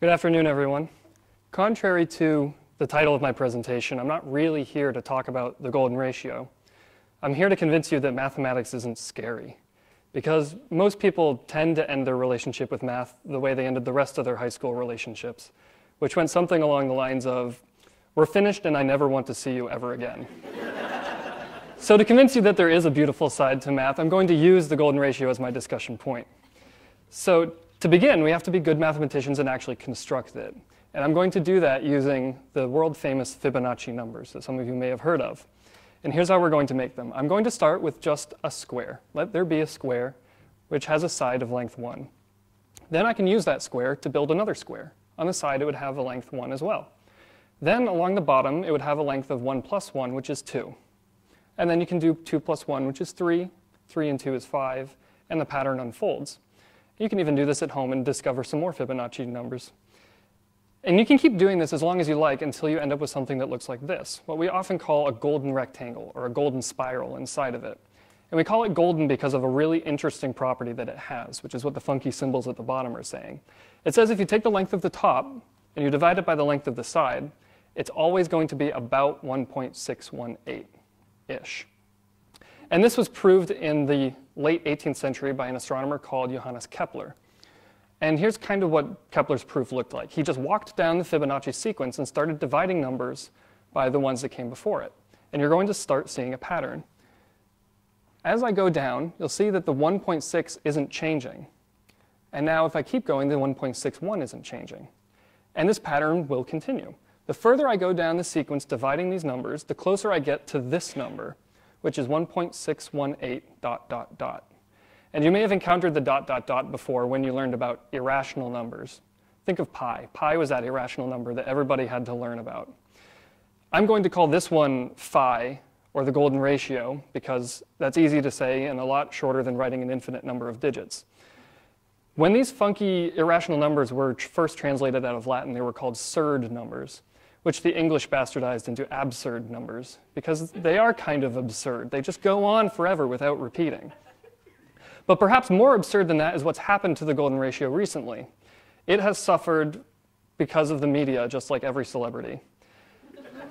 Good afternoon, everyone. Contrary to the title of my presentation, I'm not really here to talk about the golden ratio. I'm here to convince you that mathematics isn't scary, because most people tend to end their relationship with math the way they ended the rest of their high school relationships, which went something along the lines of, "We're finished and I never want to see you ever again." So to convince you that there is a beautiful side to math, I'm going to use the golden ratio as my discussion point. So to begin, we have to be good mathematicians and actually construct it. And I'm going to do that using the world-famous Fibonacci numbers that some of you may have heard of. And here's how we're going to make them. I'm going to start with just a square. Let there be a square which has a side of length 1. Then I can use that square to build another square. On the side, it would have a length 1 as well. Then along the bottom, it would have a length of 1 plus 1, which is 2. And then you can do 2 plus 1, which is 3. 3 and 2 is 5. And the pattern unfolds. You can even do this at home and discover some more Fibonacci numbers. And you can keep doing this as long as you like until you end up with something that looks like this, what we often call a golden rectangle or a golden spiral inside of it. And we call it golden because of a really interesting property that it has, which is what the funky symbols at the bottom are saying. It says if you take the length of the top and you divide it by the length of the side, it's always going to be about 1.618-ish. And this was proved in the late 18th century by an astronomer called Johannes Kepler. And here's kind of what Kepler's proof looked like. He just walked down the Fibonacci sequence and started dividing numbers by the ones that came before it. And you're going to start seeing a pattern. As I go down, you'll see that the 1.6 isn't changing. And now if I keep going, the 1.61 isn't changing. And this pattern will continue. The further I go down the sequence dividing these numbers, the closer I get to this number, which is 1.618 dot dot dot. And you may have encountered the dot dot dot before when you learned about irrational numbers. Think of pi. Pi was that irrational number that everybody had to learn about. I'm going to call this one phi, or the golden ratio, because that's easy to say and a lot shorter than writing an infinite number of digits. When these funky irrational numbers were first translated out of Latin, they were called surd numbers, which the English bastardized into absurd numbers, because they are kind of absurd. They just go on forever without repeating. But perhaps more absurd than that is what's happened to the golden ratio recently. It has suffered because of the media, just like every celebrity.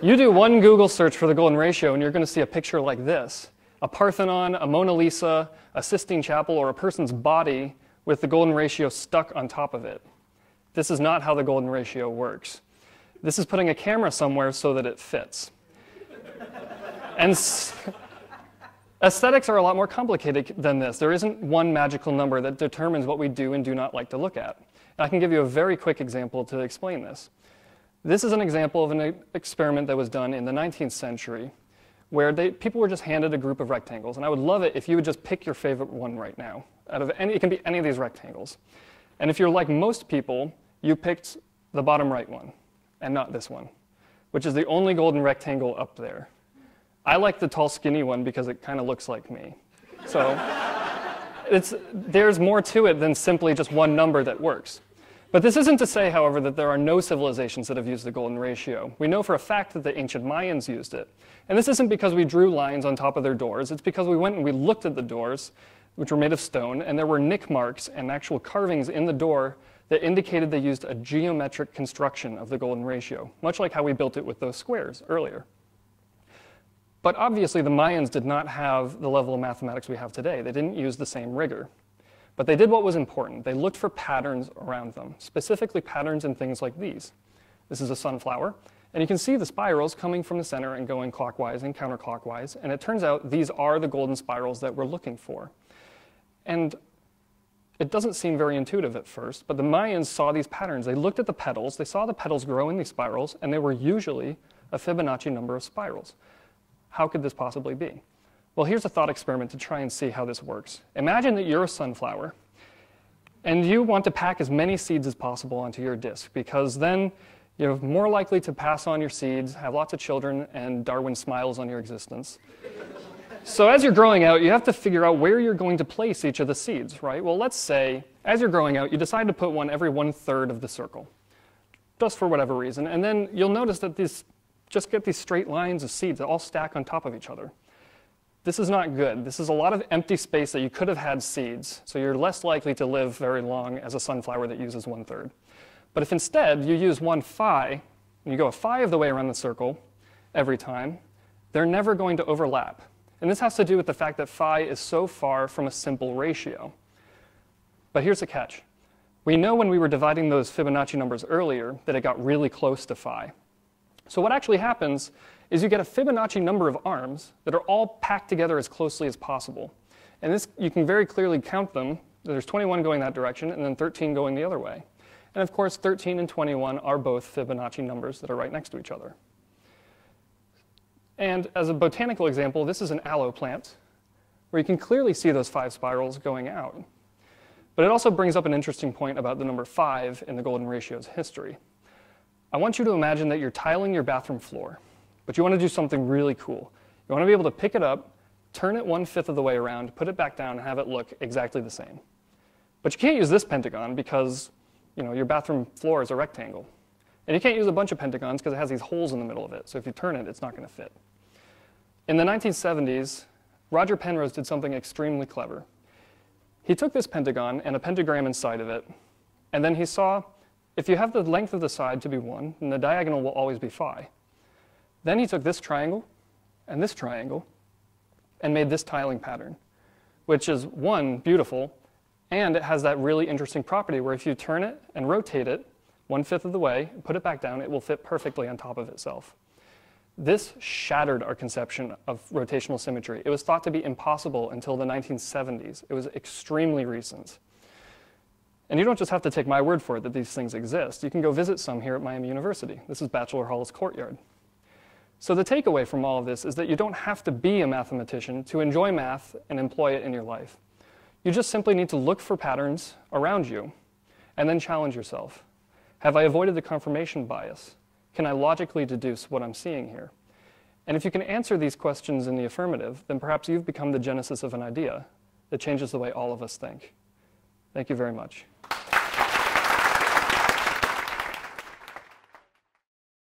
You do one Google search for the golden ratio, and you're going to see a picture like this. A Parthenon, a Mona Lisa, a Sistine Chapel, or a person's body with the golden ratio stuck on top of it. This is not how the golden ratio works. This is putting a camera somewhere so that it fits. And aesthetics are a lot more complicated than this. There isn't one magical number that determines what we do and do not like to look at. And I can give you a very quick example to explain this. This is an example of an experiment that was done in the 19th century where people were just handed a group of rectangles. And I would love it if you would just pick your favorite one right now. Out of any, it can be any of these rectangles. And if you're like most people, you picked the bottom right one and not this one, which is the only golden rectangle up there. I like the tall, skinny one because it kind of looks like me. So there's more to it than simply just one number that works. But this isn't to say, however, that there are no civilizations that have used the golden ratio. We know for a fact that the ancient Mayans used it. And this isn't because we drew lines on top of their doors. It's because we went and we looked at the doors, which were made of stone, and there were nick marks and actual carvings in the door that indicated they used a geometric construction of the golden ratio, much like how we built it with those squares earlier. But obviously, the Mayans did not have the level of mathematics we have today. They didn't use the same rigor. But they did what was important. They looked for patterns around them, specifically patterns in things like these. This is a sunflower. And you can see the spirals coming from the center and going clockwise and counterclockwise. And it turns out these are the golden spirals that we're looking for. And it doesn't seem very intuitive at first, but the Mayans saw these patterns. They looked at the petals, they saw the petals grow in these spirals, and they were usually a Fibonacci number of spirals. How could this possibly be? Well, here's a thought experiment to try and see how this works. Imagine that you're a sunflower, and you want to pack as many seeds as possible onto your disc, because then you're more likely to pass on your seeds, have lots of children, and Darwin smiles on your existence. So as you're growing out, you have to figure out where you're going to place each of the seeds, right? Well, let's say, as you're growing out, you decide to put one every one-third of the circle, just for whatever reason. And then you'll notice that these just get these straight lines of seeds that all stack on top of each other. This is not good. This is a lot of empty space that you could have had seeds, so you're less likely to live very long as a sunflower that uses one-third. But if instead you use one phi, and you go a phi of the way around the circle every time, they're never going to overlap. And this has to do with the fact that phi is so far from a simple ratio. But here's the catch. We know when we were dividing those Fibonacci numbers earlier that it got really close to phi. So what actually happens is you get a Fibonacci number of arms that are all packed together as closely as possible. And this, you can very clearly count them. There's 21 going that direction and then 13 going the other way. And of course, 13 and 21 are both Fibonacci numbers that are right next to each other. And as a botanical example, this is an aloe plant where you can clearly see those 5 spirals going out. But it also brings up an interesting point about the number 5 in the golden ratio's history. I want you to imagine that you're tiling your bathroom floor, but you want to do something really cool. You want to be able to pick it up, turn it 1/5 of the way around, put it back down, and have it look exactly the same. But you can't use this pentagon because, you know, your bathroom floor is a rectangle. And you can't use a bunch of pentagons because it has these holes in the middle of it. So if you turn it, it's not going to fit. In the 1970s, Roger Penrose did something extremely clever. He took this pentagon and a pentagram inside of it, and then he saw if you have the length of the side to be 1, then the diagonal will always be phi. Then he took this triangle and made this tiling pattern, which is, one, beautiful, and it has that really interesting property where if you turn it and rotate it 1/5 of the way, put it back down, it will fit perfectly on top of itself. This shattered our conception of rotational symmetry. It was thought to be impossible until the 1970s. It was extremely recent. And you don't just have to take my word for it that these things exist. You can go visit some here at Miami University. This is Bachelor Hall's courtyard. So the takeaway from all of this is that you don't have to be a mathematician to enjoy math and employ it in your life. You just simply need to look for patterns around you and then challenge yourself. Have I avoided the confirmation bias? Can I logically deduce what I'm seeing here? And if you can answer these questions in the affirmative, then perhaps you've become the genesis of an idea that changes the way all of us think. Thank you very much.